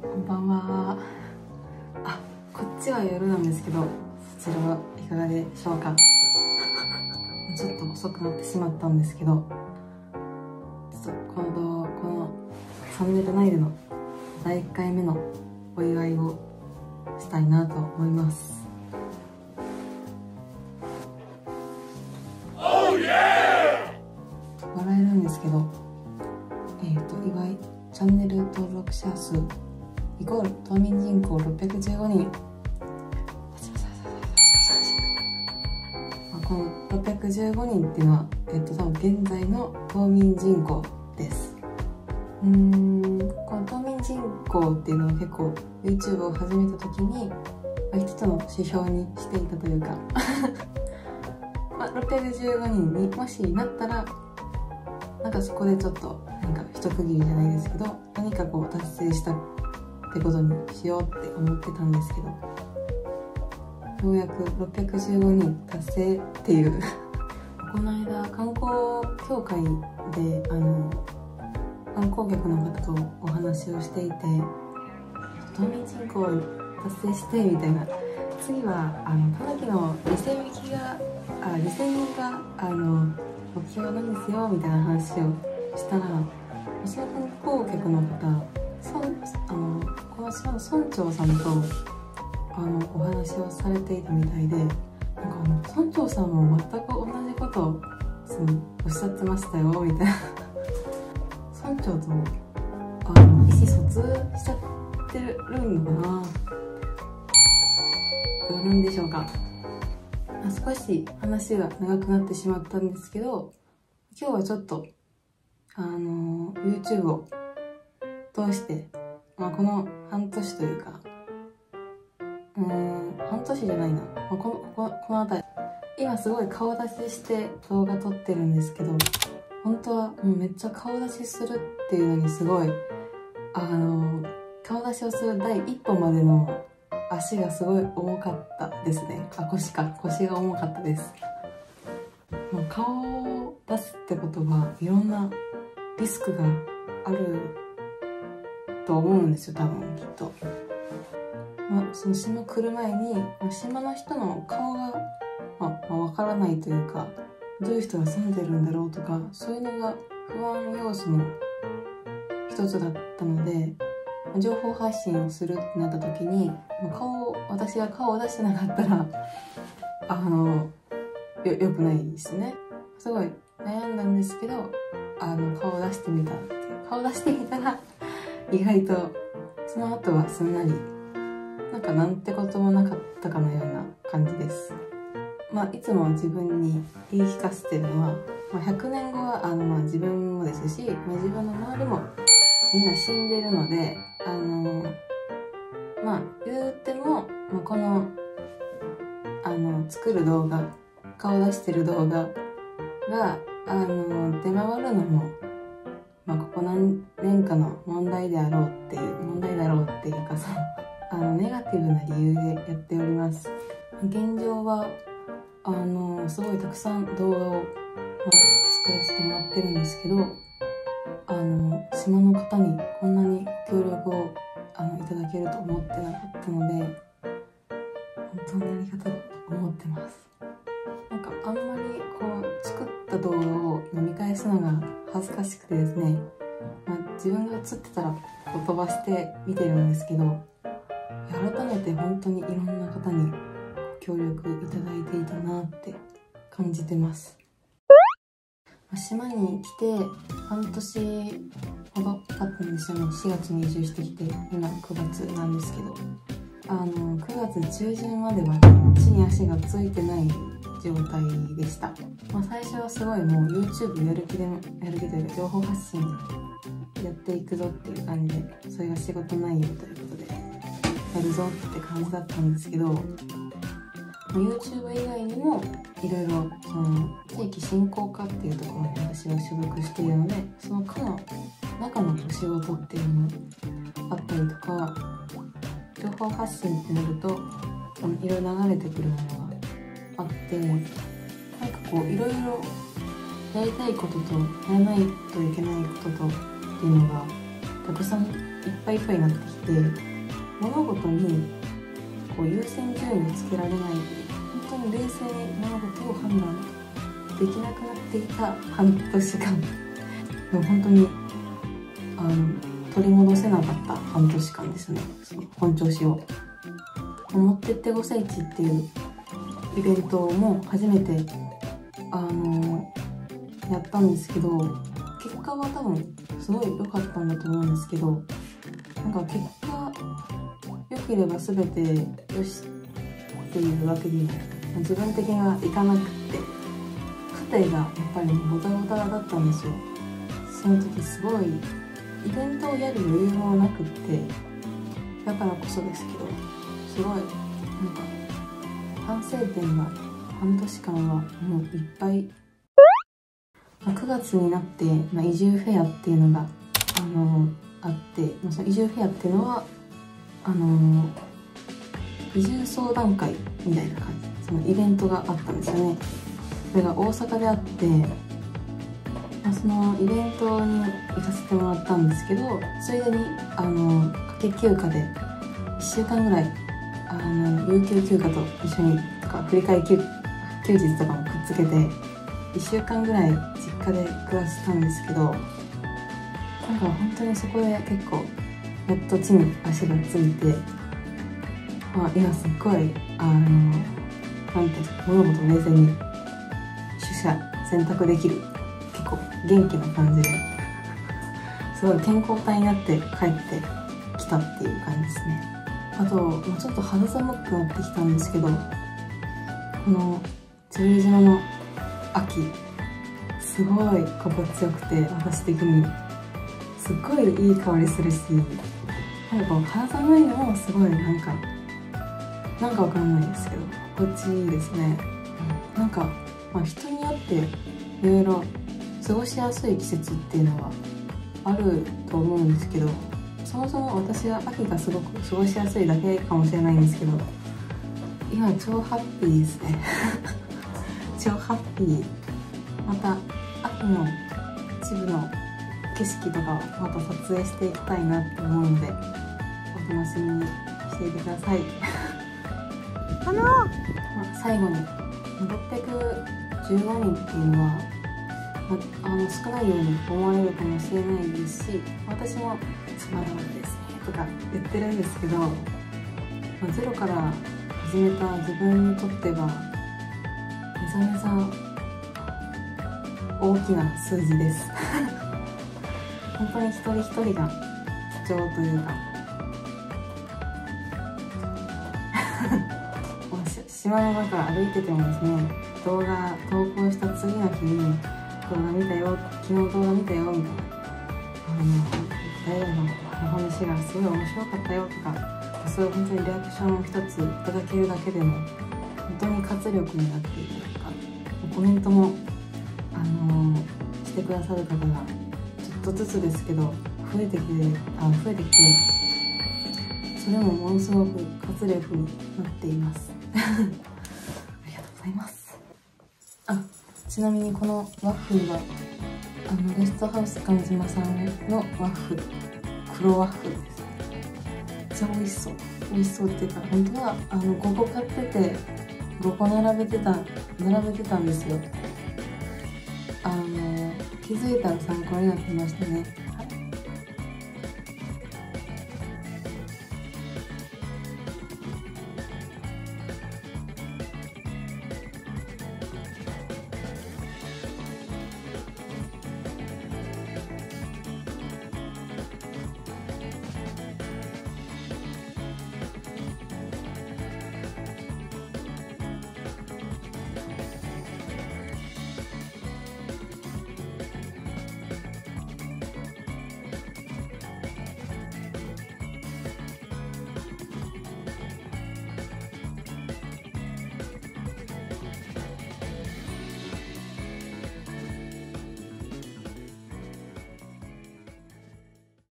こんばんは。あ、こっちは夜なんですけど、そちらはいかがでしょうか。ちょっと遅くなってしまったんですけど、ちょっとこのチャンネル内での第1回目のお祝いをしたいなと思います。笑えるんですけど、祝いチャンネル登録者数イコール島民人口615人。この615人っていうのは、多分現在の島民人口です。この島民人口っていうのは結構 YouTube を始めた時に、一つの指標にしていたというか、615人にもしなったら、なんかそこでちょっと何か一区切りじゃないですけど、何かこう達成したってことにしようって思ってたんですけど。ようやく615人達成っていうこの間観光協会で観光客の方とお話をしていて、島民人口達成してみたいな、次はたぬきの2000人が目標なんですよみたいな話をしたら、その観光客の方、この島の村長さんとお話をされていたみたいで、なんか村長さんも全く同じことをおっしゃってましたよみたいな村長と意思疎通しちゃってるのかな、どうなんでしょうか。少し話が長くなってしまったんですけど、今日はちょっとYouTube を通して、この半年というか、半年じゃないな、この辺り今すごい顔出しして動画撮ってるんですけど、本当はもうめっちゃ顔出しするっていうのにすごい顔出しをする第一歩までの足がすごい重かったですね。腰が重かったです。もう顔を出すってことはいろんなリスクがあると思うんですよ、多分きっと。その島来る前に、島の人の顔が、わからないというか、どういう人が住んでるんだろうとか、そういうのが不安要素の一つだったので、情報発信をするってなった時に、私が顔を出してなかったらよくないですね。すごい悩んだんですけど、顔を出してみたっていう。顔を出してみたら意外とその後はすんなり。なんてこともなかったかのような感じです。いつも自分に言い聞かせてるのは、100年後は自分もですし、自分の周りもみんな死んでるので、言うても、この作る動画、顔出してる動画が出回るのも、ここ何年かの問題だろうっていうかさ。ネガティブな理由でやっております。現状はすごいたくさん動画を、作らせてもらってるんですけど、島の方にこんなに協力をいただけると思ってなかったので、本当にありがたいと思ってます。なんかあんまりこう作った動画を見返すのが恥ずかしくてですね、自分が映ってたら飛ばして見てるんですけど。改めて本当にいろんな方に協力いただいていたなって感じてます。島に来て半年ほど経ったんですよね。4月に移住してきて、今9月なんですけど、9月中旬までは地に足がついてない状態でした。最初はすごいもう YouTube やる気というか、情報発信やっていくぞっていう感じで、それが仕事内容ということで。やるぞって感じだったんですけど、 YouTube 以外にもいろいろ地域振興課っていうところに私は所属しているので、その課の中のお仕事っていうのもあったりとか、情報発信ってなるといろいろ流れてくるものがあって、なんかこういろいろやりたいこととやらないといけないこととっていうのがたくさんいっぱいいっぱいになってきて、物事にこう優先順位をつけられない、本当に冷静に物事を判断できなくなっていた半年間の、本当に取り戻せなかった半年間ですね。その本調子を持ってって5歳地っていうイベントも初めてやったんですけど、結果は多分すごい良かったんだと思うんですけど、なんか結果良ければ全てよしっていうわけにも自分的にはいかなくって、家庭がやっぱりボタボタだったんですよ。その時すごいイベントをやる余裕もなくって、だからこそですけど、すごいなんか反省点が半年間はもういっぱい。9月になって、移住フェアっていうのがあって、その移住フェアっていうのは移住相談会みたいな感じ、そのイベントがあったんですよね。それが大阪であって、そのイベントに行かせてもらったんですけど、ついでに夏季休暇で1週間ぐらい有給休暇と一緒にとか振り替え休日とかもくっつけて1週間ぐらい実家で暮らしたんですけど、なんか本当にそこで結構やっと地に足がついて、今すっごいなんていうか、物事を冷静に取捨選択できる、結構元気な感じで、すごい健康体になって帰ってきたっていう感じですね。あともうちょっと肌寒くなってきたんですけど、この十島の秋すごい心地よくて、私的にすっごいいい香りするし、なんかこう肌寒いのもすごいなんかわかんないですけど心地いいですね。なんか、人によっていろいろ過ごしやすい季節っていうのはあると思うんですけど、そもそも私は秋がすごく過ごしやすいだけかもしれないんですけど、今超ハッピーですね。超ハッピー。また秋の秩父の景色とかをまた撮影していきたいなって思うので、お楽しみにしていてください。最後に615人っていうのは、少ないように思われるかもしれないですし、私も「まだまだですね」とか言ってるんですけど、ゼロから始めた自分にとってはめちゃめちゃ大きな数字です。本当に一人一人が貴重というか島の中歩いててもですね、動画投稿した次の日に「動画見たよ、昨日動画見たよ」みたいな「お話がすごい面白かったよ」とか、そういう本当にリアクションを一ついただけるだけでも本当に活力になっているとか、コメントも、してくださる方がちょっとずつですけど増えてきて、それもものすごく活力になっています。ありがとうございます。ちなみにこのワッフルはゲストハウス神島さんのワッフル、黒ワッフルです。めっちゃ美味しそうっていうか、本当は5個買ってて。5個並べてたんですよ。気づいたら参考になってましたね。